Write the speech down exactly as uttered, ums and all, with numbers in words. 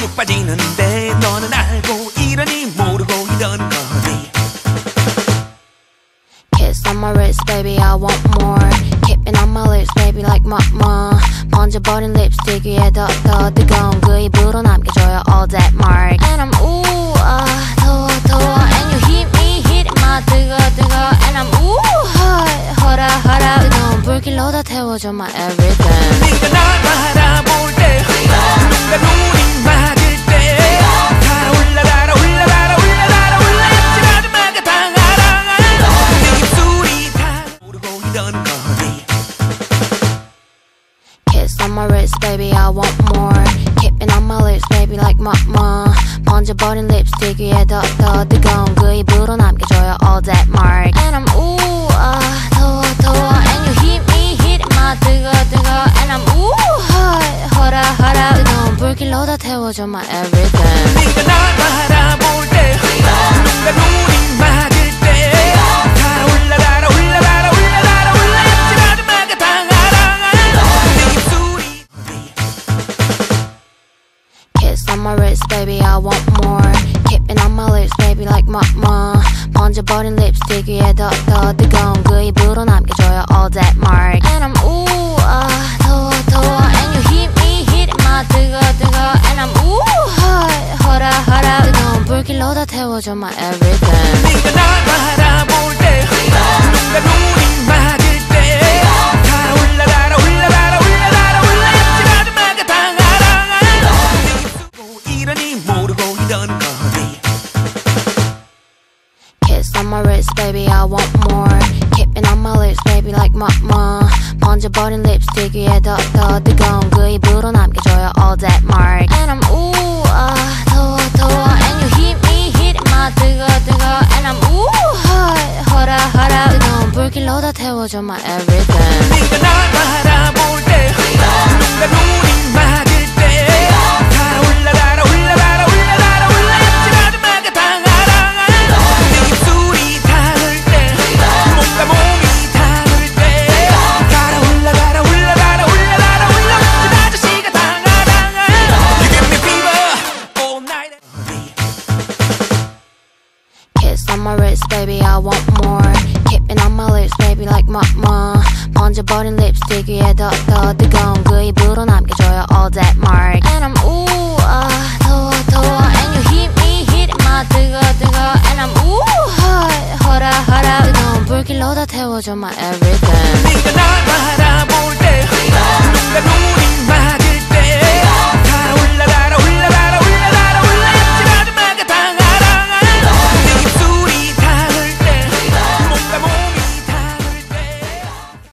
푹 빠지는데 너는 알고 이러니 모르고 이러는 거니. Kiss on my wrist, baby, I want more. Keeping on my lips, baby, like my mom. 번져버린 립스틱 위에 더 더 뜨거운 그 입으로 남겨줘요 all that mark. And I'm ooh ah 더워 더워. And you hit me, hit my 뜨거 뜨거. And I'm ooh hot 허라 허라. 뜨거운 불길로 다 태워줘 my everything. 네가 날 바라볼 때, 네가 눈이 막을 때, 다 올라 달아 올라 달아 올라 달아 올라 잊지 마지막에 다 날아가. 내 입술이 다 모르고 이런 거니. Kiss on my wrist, baby, I want more. Keeping on my lips, baby, like my mom. 번져버린 립스틱 위에 더 더 뜨거운 그 입으로 남겨줘요 all that mark. And I'm ooh ah 더워 더워. And you hit me, hit my 뜨거 뜨거. And I'm ooh hot 허라 허라. 뜨거운 불길로 다 태워줘 my everything. 네가 날 바라볼 때, 네가 눈이 막을 때, 다 올라 달아 올라 달아 올라 달아 올라 잊지 마지막에 다 날아가. 내 입술이 Kiss on my wrist, baby, I want more. Keeping on my lips, baby, like my mom. 번져버린 립스틱 위에 더 더 뜨거운 그 입으로 남겨줘요 all that mark. And I'm ooh ah 더워 더워. And you hit me, hit my 뜨거 뜨거. And I'm ooh hot 허라 허라. 뜨거운 불길로 다 태워줘 my everything. 네가 날 바라볼 때, 네가 눈이 막을 때, 다 올라 달아 올라 달아 올라 달아 올라 잊지 마지막에 다 날아가. 내 입술로 이러니 모르고 이러는 거니. Kiss on my wrist, baby, I want more. Keeping on my lips, baby, like my mom. 번져버린 립스틱 위에 더 더 뜨거운 그 입으로 남겨줘요 all that mark. And I'm ooh ah 더워 더워. And you hit me, hit my 뜨거 뜨거. And I'm ooh hot 허라 허라. 뜨거운 불길로 다 태워줘 my everything. 네가 날 바라볼 때, 네가 눈이 막을 때, 다 올라 달아 올라 달아 올라 달아 올라 잊지 마지막에 다 날아가. 내 입술이 닿을 때, 몸과 몸이 닿을 때, 달아 올라 달아 올라 달아 올라 달아 올라 잊지 마 아저씨가 다 날아가. You give me fever all night. Kiss on my wrist, baby, I want more. Keeping on my lips, baby, like my mom. 번져버린 립스틱 위에 더 더 뜨거운 그 입으로 남겨줘요 all that mark. And I'm ooh ah 더워 더워. And you hit me, hit my 뜨거 뜨거. And I'm ooh hot 허라 허라. 뜨거운 불길로 다 태워줘 my everything.